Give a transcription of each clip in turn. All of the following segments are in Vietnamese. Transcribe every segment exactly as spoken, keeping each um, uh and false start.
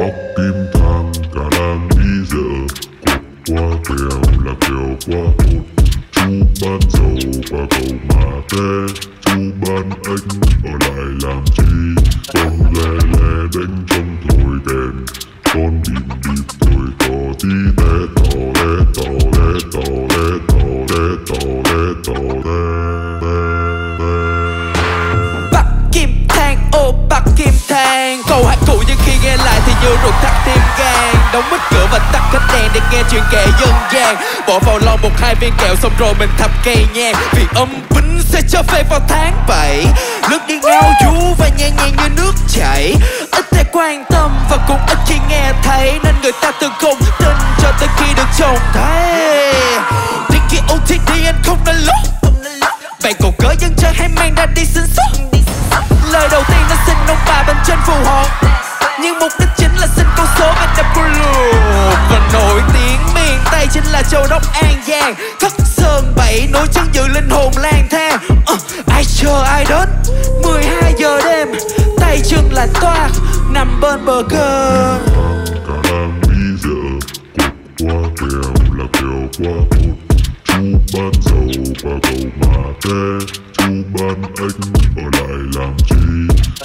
bóc kim thang cả đang đi dở. Qua kèo là kèo qua một chú ban dầu qua cầu mà té. Chú ban anh ở lại làm chi, con lè lè đánh trong thổi đèn. Con bìm bìm thổi tỏ tí té tỏ lé tỏ lé tỏ lé tỏ lé tỏ lé tỏ lé. Bắt kim thang ô bắt kim thang, câu hát cũ nhưng khi nghe lại thì như ruột thắt tim gan. Đóng mít cửa và tắt khách đèn để nghe chuyện kể dân gian. Bỏ vào lon một hai viên kẹo xong rồi mình thắp cây nhang. Vì âm bính sẽ trở về vào tháng bảy. Lướt đi ngao du và nhẹ nhàng như nước chảy. Ít thể quan tâm và cũng ít khi nghe thấy, nên người ta từng không tin cho tới khi được trông thấy. Đến khi ô tê đê anh không nên lúc bạn còn cỡ dân chơi hay mang ra đi sinh xuất. Lời đầu tiên nó xin ông bà bên trên phù hộ, nhưng mục đích chính là xin con số anh đã bù lù. Và nổi tiếng miền Tây chính là châu đốc An Giang. Thất sơn bảy nối chân dự linh hồn lang thang. uh, Ai chờ ai đến mười hai giờ đêm, tay chân là toa nằm bên bờ cơn. Cả đang đi dở, qua kèo là kèo qua một. Chú ban dầu qua cầu mà té. Chú ban anh ở lại làm chi,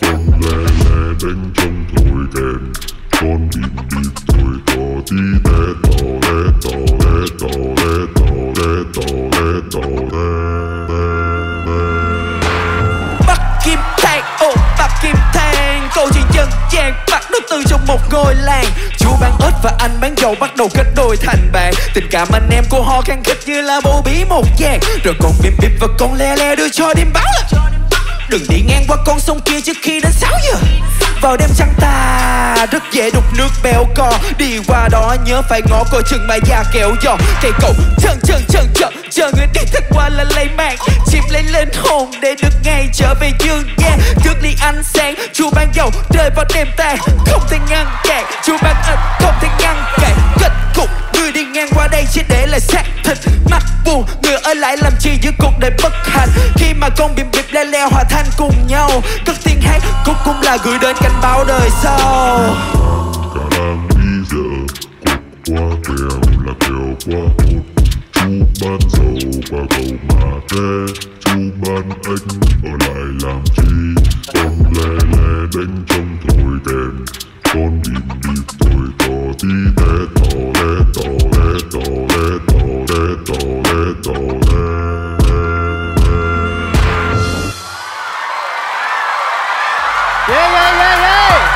con lè lè đánh trong thổi đèn. Con bìm bìm thổi tỏ tí té tỏ lé tỏ lé tỏ lé tỏ lé tỏ lé tỏ lé. Bắt kim thang ô bắt kim thang, câu chuyện dân gian bắt nước từ trong một ngôi làng. Chú bán ớt và anh bán dầu bắt đầu kết đôi thành bạn. Tình cảm anh em của họ khăng khít như là bố bí một dạng. Rồi con bìm bìm và con lè lè đưa cho đêm báo là đừng đi ngang qua con sông kia trước khi đến sáu giờ. Vào đêm trăng tà rất dễ đục nước béo co. Đi qua đó nhớ phải ngó coi chừng mà da kéo giò. Cây cầu chân chân chân chân chờ người đi thích qua là lấy mạng. Chìm lấy lên hồn để được ngay trở về dương gian. Trước ly ánh sáng chú bán dầu rơi vào đêm tàn. Không thể ngăn cản chú bán ẩn không thể ngăn cản. Kết cục người đi ngang qua đây chỉ để lại xác thịt. Mắt buồn người ở lại làm chi giữa cuộc đời bất hạnh. Khi mà con bìm bịp leo leo hòa thanh cùng nhau, cất tiếng hát cũng cũng là gửi đến cảnh báo đời sau. Cả đang đi dở, qua kèo là kèo qua một. Chú ban dầu qua cầu mà té. Chú ban anh ở lại làm chi, con lè lè đánh trong thổi đèn. Con bìm bịp thổi tỏ tí té tỏ lé tỏ lé tỏ lé tỏ lé tỏ lé tỏ lé. Yeah, yeah, yeah, yeah.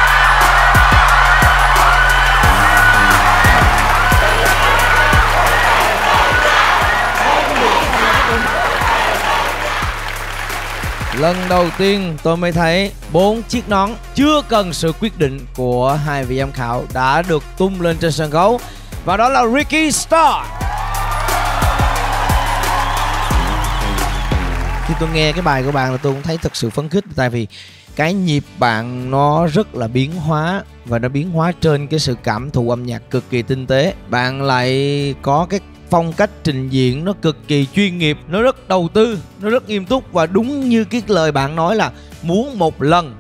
Lần đầu tiên tôi mới thấy bốn chiếc nón chưa cần sự quyết định của hai vị giám khảo đã được tung lên trên sân khấu. Và đó là Ricky Starr. Khi tôi nghe cái bài của bạn là tôi cũng thấy thật sự phấn khích. Tại vì cái nhịp bạn nó rất là biến hóa, và nó biến hóa trên cái sự cảm thụ âm nhạc cực kỳ tinh tế. Bạn lại có cái phong cách trình diễn nó cực kỳ chuyên nghiệp, nó rất đầu tư, nó rất nghiêm túc. Và đúng như cái lời bạn nói là muốn một lần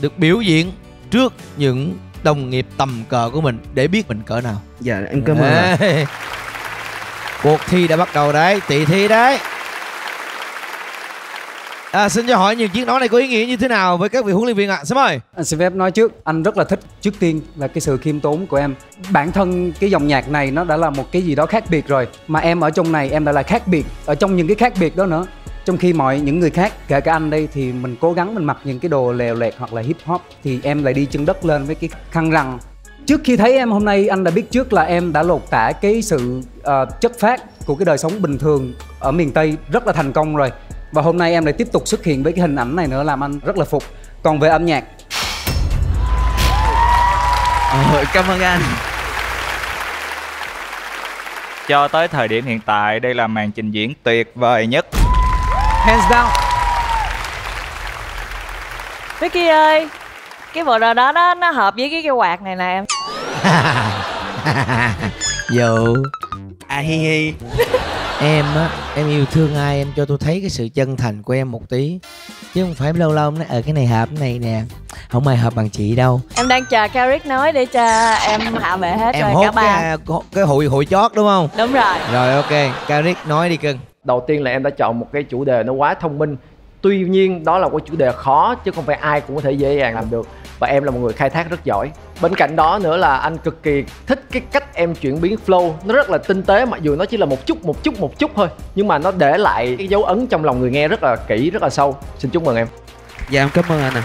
được biểu diễn trước những đồng nghiệp tầm cỡ của mình để biết mình cỡ nào. Dạ em cảm ơn. Ê, cuộc thi đã bắt đầu đấy, tỷ thí đấy. À, xin cho hỏi những chiếc nón này có ý nghĩa như thế nào với các vị huấn luyện viên ạ? À, xin mời. Anh xin phép nói trước, anh rất là thích trước tiên là cái sự khiêm tốn của em. Bản thân cái dòng nhạc này nó đã là một cái gì đó khác biệt rồi, mà em ở trong này em đã là khác biệt, ở trong những cái khác biệt đó nữa. Trong khi mọi những người khác, kể cả anh đây, thì mình cố gắng mình mặc những cái đồ lèo lẹt hoặc là hip hop, thì em lại đi chân đất lên với cái khăn rằn. Trước khi thấy em hôm nay, anh đã biết trước là em đã lột tả cái sự uh, chất phác của cái đời sống bình thường ở miền Tây rất là thành công rồi. Và hôm nay em lại tiếp tục xuất hiện với cái hình ảnh này nữa làm anh rất là phục. Còn về âm nhạc, ờ, cảm ơn anh. Cho tới thời điểm hiện tại, đây là màn trình diễn tuyệt vời nhất. Hands down. Vicky ơi, cái bộ đồ đó nó, nó hợp với cái cái quạt này nè em. Dù à hi hi. Em á, em yêu thương ai em cho tôi thấy cái sự chân thành của em một tí. Chứ không phải lâu lâu em nói, ờ cái này hợp cái này nè. Không ai hợp bằng chị đâu. Em đang chờ Carrick nói để cho em hạ bệ hết em rồi hốt cả ba. Cái, cái hụi hụi chót đúng không? Đúng rồi. Rồi ok, Carrick nói đi cưng. Đầu tiên là em đã chọn một cái chủ đề nó quá thông minh. Tuy nhiên đó là một chủ đề khó chứ không phải ai cũng có thể dễ dàng làm được. Và em là một người khai thác rất giỏi. Bên cạnh đó nữa là anh cực kỳ thích cái cách em chuyển biến flow. Nó rất là tinh tế, mặc dù nó chỉ là một chút, một chút, một chút thôi, nhưng mà nó để lại cái dấu ấn trong lòng người nghe rất là kỹ, rất là sâu. Xin chúc mừng em. Dạ em cảm ơn anh ạ.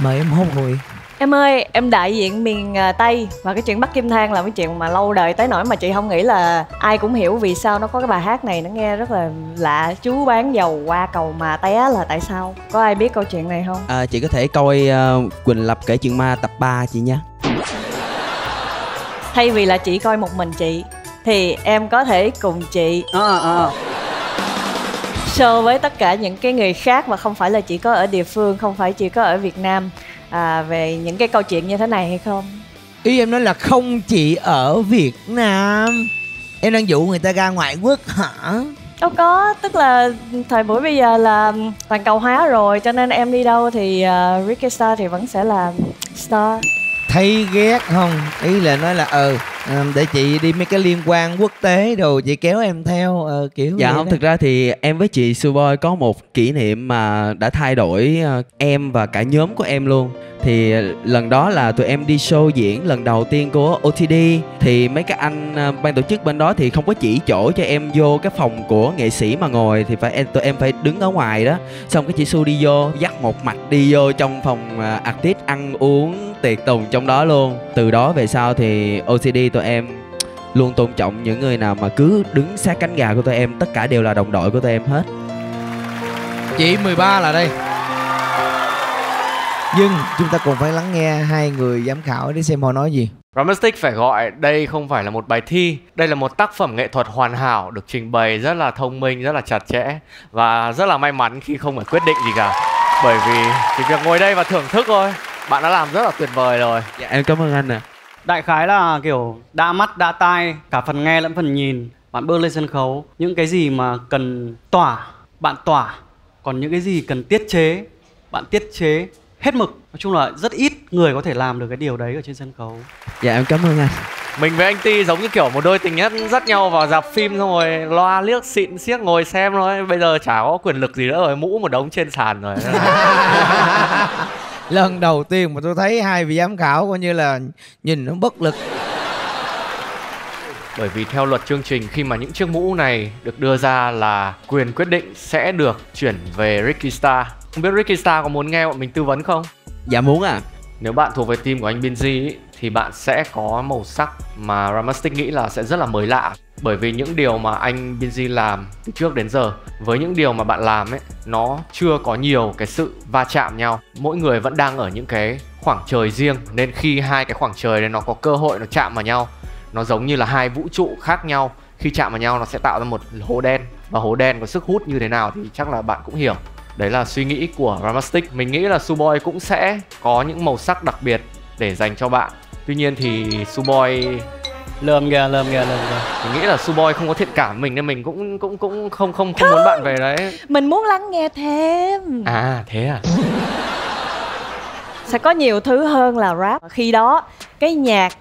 Mời em hôn hụi. Em ơi, em đại diện miền Tây. Và cái chuyện Bắc Kim Thang là cái chuyện mà lâu đời tới nỗi mà chị không nghĩ là ai cũng hiểu vì sao nó có cái bài hát này. Nó nghe rất là lạ. Chú bán dầu qua cầu mà té là tại sao? Có ai biết câu chuyện này không? À, chị có thể coi uh, Quỳnh Lập kể chuyện ma tập ba chị nha. Thay vì là chị coi một mình chị thì em có thể cùng chị Ờ à, ờ à. show với tất cả những cái người khác mà không phải là chỉ có ở địa phương, không phải chỉ có ở Việt Nam. À, về những cái câu chuyện như thế này hay không? Ý em nói là không chỉ ở Việt Nam. Em đang dụ người ta ra ngoại quốc hả? Đâu có, tức là thời buổi bây giờ là toàn cầu hóa rồi. Cho nên em đi đâu thì uh, Ricky Star thì vẫn sẽ là Star. Thấy ghét không? Ý là nói là ừ để chị đi mấy cái liên quan quốc tế đồ chị kéo em theo ờ, kiểu dạ không đó. Thực ra thì em với chị Suboi có một kỷ niệm mà đã thay đổi em và cả nhóm của em luôn. Thì lần đó là tụi em đi show diễn lần đầu tiên của O T D. Thì mấy cái anh ban tổ chức bên đó thì không có chỉ chỗ cho em vô cái phòng của nghệ sĩ mà ngồi. Thì phải em, tụi em phải đứng ở ngoài đó. Xong cái chị Su đi vô, dắt một mạch đi vô trong phòng artist, ăn uống, tiệc tùng trong đó luôn. Từ đó về sau thì O T D tụi em luôn tôn trọng những người nào mà cứ đứng sát cánh gà của tụi em. Tất cả đều là đồng đội của tụi em hết. Chị mười ba là đây. Nhưng chúng ta cùng phải lắng nghe hai người giám khảo để xem họ nói gì. Romantic phải gọi đây không phải là một bài thi. Đây là một tác phẩm nghệ thuật hoàn hảo, được trình bày rất là thông minh, rất là chặt chẽ. Và rất là may mắn khi không phải quyết định gì cả. Bởi vì chỉ việc ngồi đây và thưởng thức thôi, bạn đã làm rất là tuyệt vời rồi. Dạ em cảm ơn anh ạ. À. Đại khái là kiểu đa mắt, đa tai, cả phần nghe lẫn phần nhìn. Bạn bước lên sân khấu, những cái gì mà cần tỏa, bạn tỏa. Còn những cái gì cần tiết chế, bạn tiết chế hết mực. Nói chung là rất ít người có thể làm được cái điều đấy ở trên sân khấu. Dạ em cảm ơn anh. Mình với anh Ti giống như kiểu một đôi tình nhân dắt nhau vào dạp phim xong rồi loa liếc xịn xiếc ngồi xem thôi. Bây giờ chả có quyền lực gì nữa rồi, mũ một đống trên sàn rồi. Lần đầu tiên mà tôi thấy hai vị giám khảo coi như là nhìn nó bất lực. Bởi vì theo luật chương trình, khi mà những chiếc mũ này được đưa ra là quyền quyết định sẽ được chuyển về Ricky Star. Không biết Ricky Star có muốn nghe bọn mình tư vấn không? Dạ muốn ạ. À. Nếu bạn thuộc về team của anh Binzy thì bạn sẽ có màu sắc mà Ramastic nghĩ là sẽ rất là mới lạ. Bởi vì những điều mà anh Binzy làm từ trước đến giờ với những điều mà bạn làm ấy, nó chưa có nhiều cái sự va chạm nhau. Mỗi người vẫn đang ở những cái khoảng trời riêng. Nên khi hai cái khoảng trời này nó có cơ hội nó chạm vào nhau, nó giống như là hai vũ trụ khác nhau. Khi chạm vào nhau nó sẽ tạo ra một hố đen. Và hố đen có sức hút như thế nào thì chắc là bạn cũng hiểu. Đấy là suy nghĩ của Ramastic. Mình nghĩ là Suboi cũng sẽ có những màu sắc đặc biệt để dành cho bạn. Tuy nhiên thì Suboi lườm kìa, lườm kìa, lườm kìa. Mình nghĩ là Suboi không có thiện cảm mình nên mình cũng cũng cũng không không không, không muốn bạn về đấy. Mình muốn lắng nghe thêm. À thế à. Sẽ có nhiều thứ hơn là rap. Khi đó cái nhạc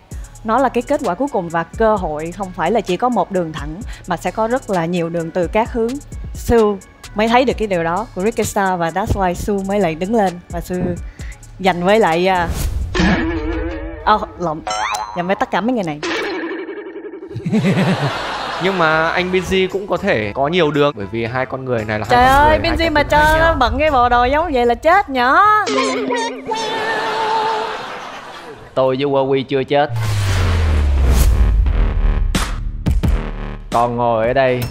nó là cái kết quả cuối cùng và cơ hội không phải là chỉ có một đường thẳng mà sẽ có rất là nhiều đường từ các hướng. Su mới thấy được cái điều đó của Ricky Star và that's why Su mới lại đứng lên và Su dành với lại ờ uh... oh, lộn dành với tất cả mấy người này. Nhưng mà anh Binzy cũng có thể có nhiều đường bởi vì hai con người này là trời hai ơi Binzy mà cho bận cái bộ đồ giống vậy là chết nhỏ. Tôi với Huawei chưa chết. Còn ngồi ở đây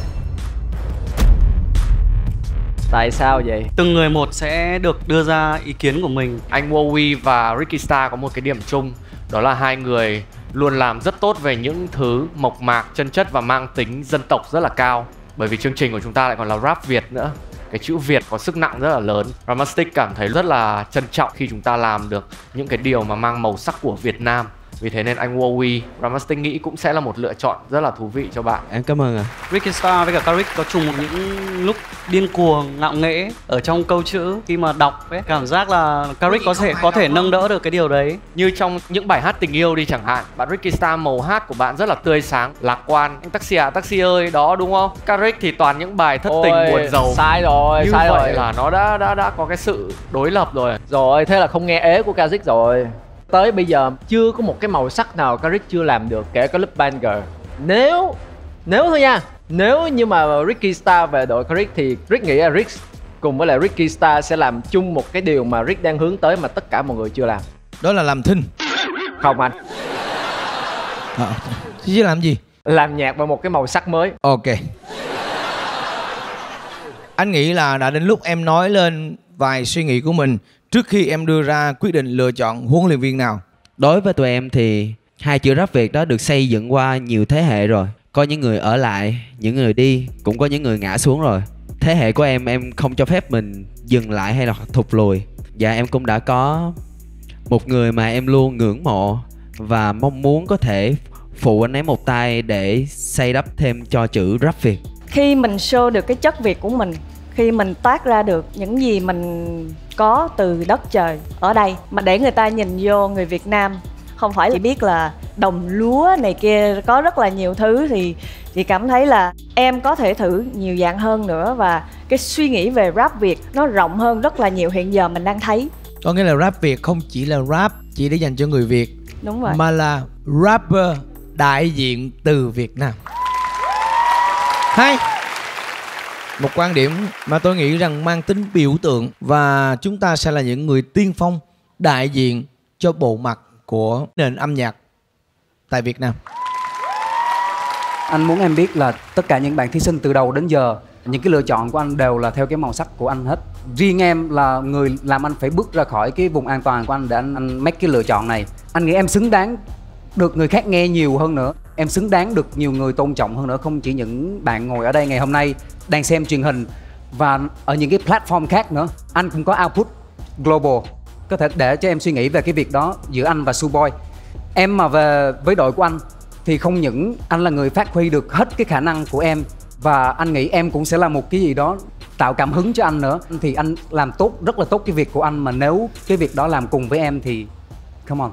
tại sao vậy? Từng người một sẽ được đưa ra ý kiến của mình. Anh Wowy và Ricky Star có một cái điểm chung. Đó là hai người luôn làm rất tốt về những thứ mộc mạc, chân chất và mang tính dân tộc rất là cao. Bởi vì chương trình của chúng ta lại còn là rap Việt nữa. Cái chữ Việt có sức nặng rất là lớn. Ramastic cảm thấy rất là trân trọng khi chúng ta làm được những cái điều mà mang màu sắc của Việt Nam. Vì thế nên anh Wowy Ramastic nghĩ cũng sẽ là một lựa chọn rất là thú vị cho bạn. Em cảm ơn ạ. Ricky Starr với cả Carrick có chung một những lúc điên cuồng, ngạo nghễ ở trong câu chữ khi mà đọc ấy. Cảm giác là Carrick có thể có thể nâng đỡ được cái điều đấy. Như trong những bài hát tình yêu đi chẳng hạn, bạn Ricky Starr màu hát của bạn rất là tươi sáng, lạc quan. Anh Taxi à, Taxi ơi, đó đúng không? Carrick thì toàn những bài thất Ôi, tình buồn rầu. Sai rồi, như sai vậy rồi. Là nó đã đã đã có cái sự đối lập rồi. Rồi, thế là không nghe ế của Carrick rồi. Tới bây giờ chưa có một cái màu sắc nào Carrick chưa làm được, kể cả lúc Banger. Nếu Nếu thôi nha, nếu như mà Ricky Starr về đội Carrick thì Rick nghĩ là Rick cùng với lại Ricky Starr sẽ làm chung một cái điều mà Rick đang hướng tới mà tất cả mọi người chưa làm. Đó là làm thinh. Không anh à, chứ làm gì? Làm nhạc bằng một cái màu sắc mới. Ok. Anh nghĩ là đã đến lúc em nói lên vài suy nghĩ của mình trước khi em đưa ra quyết định lựa chọn huấn luyện viên nào. Đối với tụi em thì hai chữ rap Việt đó được xây dựng qua nhiều thế hệ rồi. Có những người ở lại, những người đi, cũng có những người ngã xuống rồi. Thế hệ của em, em không cho phép mình dừng lại hay là thụt lùi. Và em cũng đã có một người mà em luôn ngưỡng mộ và mong muốn có thể phụ anh ấy một tay để xây đắp thêm cho chữ rap Việt. Khi mình show được cái chất Việt của mình, khi mình toát ra được những gì mình có từ đất trời ở đây mà để người ta nhìn vô người Việt Nam không phải chỉ biết là đồng lúa này kia, có rất là nhiều thứ, thì chị cảm thấy là em có thể thử nhiều dạng hơn nữa và cái suy nghĩ về rap Việt nó rộng hơn rất là nhiều hiện giờ mình đang thấy. Có nghĩa là rap Việt không chỉ là rap chỉ để dành cho người Việt. Đúng rồi. Mà là rapper đại diện từ Việt Nam. Hay. Một quan điểm mà tôi nghĩ rằng mang tính biểu tượng và chúng ta sẽ là những người tiên phong đại diện cho bộ mặt của nền âm nhạc tại Việt Nam. Anh muốn em biết là tất cả những bạn thí sinh từ đầu đến giờ, những cái lựa chọn của anh đều là theo cái màu sắc của anh hết. Riêng em là người làm anh phải bước ra khỏi cái vùng an toàn của anh để anh, anh make cái lựa chọn này. Anh nghĩ em xứng đáng được người khác nghe nhiều hơn nữa. Em xứng đáng được nhiều người tôn trọng hơn nữa. Không chỉ những bạn ngồi ở đây ngày hôm nay, đang xem truyền hình và ở những cái platform khác nữa. Anh cũng có output global, có thể để cho em suy nghĩ về cái việc đó giữa anh và Suboi. Em mà về với đội của anh thì không những anh là người phát huy được hết cái khả năng của em, và anh nghĩ em cũng sẽ là một cái gì đó tạo cảm hứng cho anh nữa. Thì anh làm tốt, rất là tốt cái việc của anh. Mà nếu cái việc đó làm cùng với em thì come on.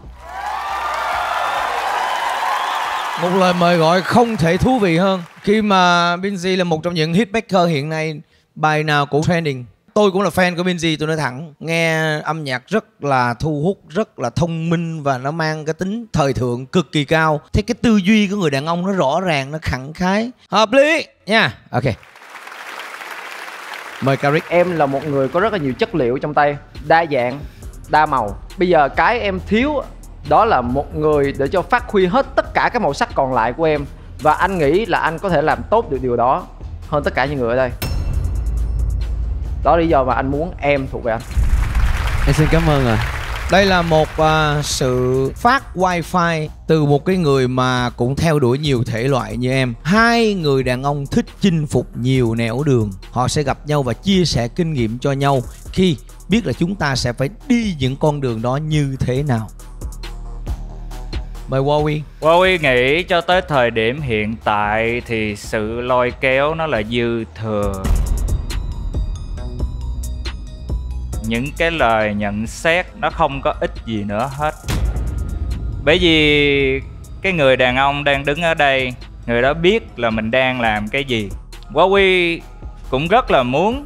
Một lời mời gọi không thể thú vị hơn. Khi mà Binz là một trong những hitmaker hiện nay, bài nào cũng trending. Tôi cũng là fan của Binz, tôi nói thẳng. Nghe âm nhạc rất là thu hút, rất là thông minh và nó mang cái tính thời thượng cực kỳ cao. Thế cái tư duy của người đàn ông nó rõ ràng, nó khẳng khái, hợp lý nha. Yeah. Ok. Mời Carrick. Em là một người có rất là nhiều chất liệu trong tay, đa dạng, đa màu. Bây giờ cái em thiếu đó là một người để cho phát huy hết tất cả các màu sắc còn lại của em. Và anh nghĩ là anh có thể làm tốt được điều đó hơn tất cả những người ở đây. Đó là lý do mà anh muốn em thuộc về anh. Em xin cảm ơn ạ. À. Đây là một uh, sự phát wifi từ một cái người mà cũng theo đuổi nhiều thể loại như em. Hai người đàn ông thích chinh phục nhiều nẻo đường. Họ sẽ gặp nhau và chia sẻ kinh nghiệm cho nhau khi biết là chúng ta sẽ phải đi những con đường đó như thế nào. Mời Wowy. Wowy nghĩ cho tới thời điểm hiện tại thì sự lôi kéo nó là dư thừa. Những cái lời nhận xét nó không có ích gì nữa hết. Bởi vì cái người đàn ông đang đứng ở đây, người đó biết là mình đang làm cái gì. Wowy cũng rất là muốn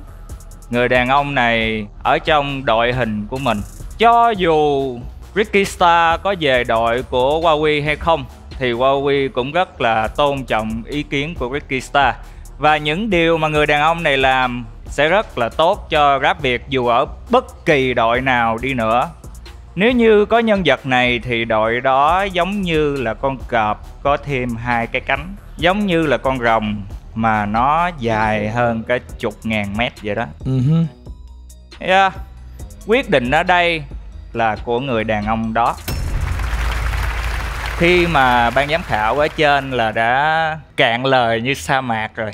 người đàn ông này ở trong đội hình của mình. Cho dù Ricky Starr có về đội của Wowy hay không thì Wowy cũng rất là tôn trọng ý kiến của Ricky Starr. Và những điều mà người đàn ông này làm sẽ rất là tốt cho rap Việt dù ở bất kỳ đội nào đi nữa. Nếu như có nhân vật này thì đội đó giống như là con cọp có thêm hai cái cánh, giống như là con rồng mà nó dài hơn cả chục ngàn mét vậy đó. Uh-huh. Yeah. Quyết định ở đây là của người đàn ông đó. Khi mà ban giám khảo ở trên là đã cạn lời như sa mạc rồi.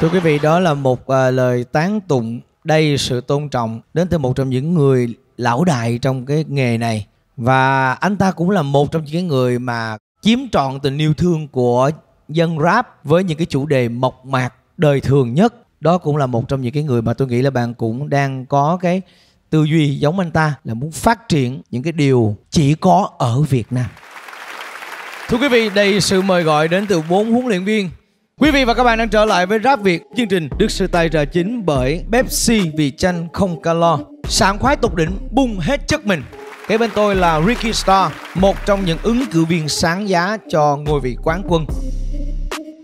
Thưa quý vị, đó là một uh, lời tán tụng đầy sự tôn trọng đến từ một trong những người lão đại trong cái nghề này. Và anh ta cũng là một trong những người mà chiếm trọn tình yêu thương của dân rap với những cái chủ đề mộc mạc đời thường nhất. Đó cũng là một trong những cái người mà tôi nghĩ là bạn cũng đang có cái tư duy giống anh ta, là muốn phát triển những cái điều chỉ có ở Việt Nam. Thưa quý vị, đây sự mời gọi đến từ bốn huấn luyện viên. Quý vị và các bạn đang trở lại với Rap Việt. Chương trình được sự tài trợ chính bởi Pepsi, vì chanh không calo, sảng khoái tột đỉnh, bung hết chất mình. Kế bên tôi là Ricky Starr, một trong những ứng cử viên sáng giá cho ngôi vị quán quân.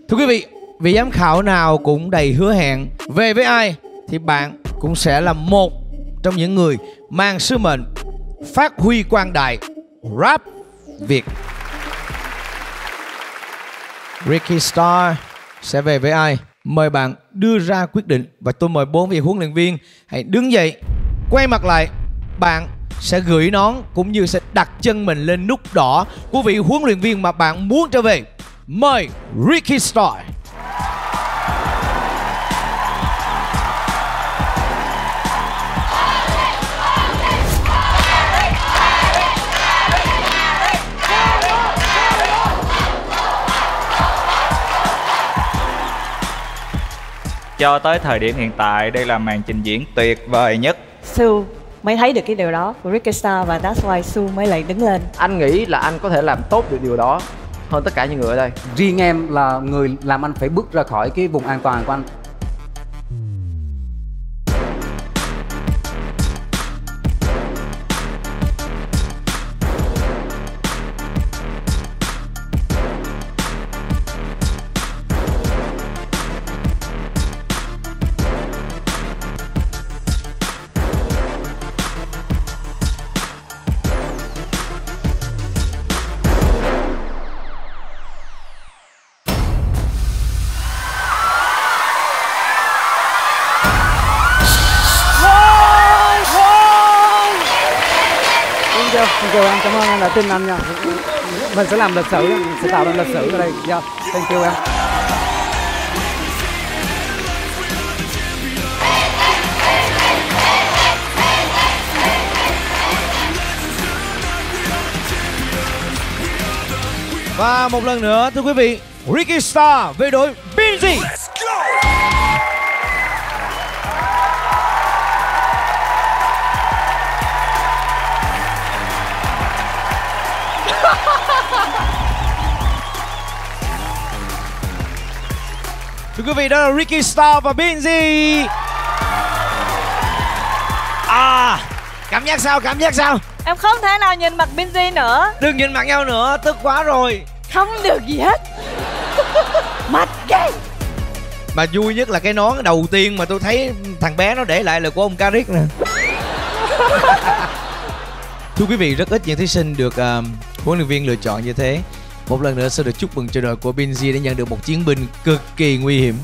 Thưa quý vị, vị giám khảo nào cũng đầy hứa hẹn. Về với ai thì bạn cũng sẽ là một trong những người mang sứ mệnh phát huy quang đại Rap Việt. Ricky Starr sẽ về với ai? Mời bạn đưa ra quyết định. Và tôi mời bốn vị huấn luyện viên hãy đứng dậy, quay mặt lại. Bạn sẽ gửi nón cũng như sẽ đặt chân mình lên nút đỏ của vị huấn luyện viên mà bạn muốn trở về. Mời Ricky Starr. Cho tới thời điểm hiện tại, đây là màn trình diễn tuyệt vời nhất. Su mới thấy được cái điều đó của Ricky Starr, và that's why Su mới lại đứng lên. Anh nghĩ là anh có thể làm tốt được điều đó hơn tất cả những người ở đây. Riêng em là người làm anh phải bước ra khỏi cái vùng an toàn của anh. Anh cảm ơn anh đã tin anh nha. Mình sẽ làm lịch sử, mình sẽ tạo nên lịch sử ở đây. Yeah, thank you em. Và một lần nữa thưa quý vị, Ricky Starr về đội Binzy. Thưa quý vị, đó là Ricky Starr và Binzy. À, cảm giác sao, cảm giác sao? Em không thể nào nhìn mặt Binzy nữa. Đừng nhìn mặt nhau nữa, tức quá rồi. Không được gì hết. Mặt gay. Mà vui nhất là cái nón đầu tiên mà tôi thấy thằng bé nó để lại là của ông Karik nè. Thưa quý vị, rất ít những thí sinh được uh, huấn luyện viên lựa chọn như thế. Một lần nữa xin được chúc mừng cho đội của Binzy đã nhận được một chiến binh cực kỳ nguy hiểm.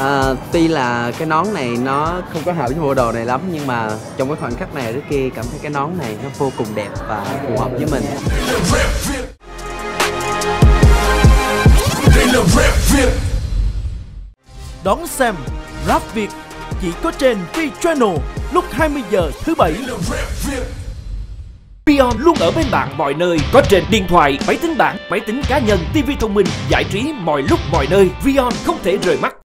À, tuy là cái nón này nó không có hợp với bộ đồ này lắm, nhưng mà trong cái khoảnh khắc này đứa kia cảm thấy cái nón này nó vô cùng đẹp và phù hợp với mình. Đón xem Rap Việt chỉ có trên V-Channel lúc hai mươi giờ thứ bảy. Beyond luôn ở bên bạn mọi nơi, có trên điện thoại, máy tính bảng, máy tính cá nhân, ti vi thông minh, giải trí mọi lúc mọi nơi. Beyond không thể rời mắt.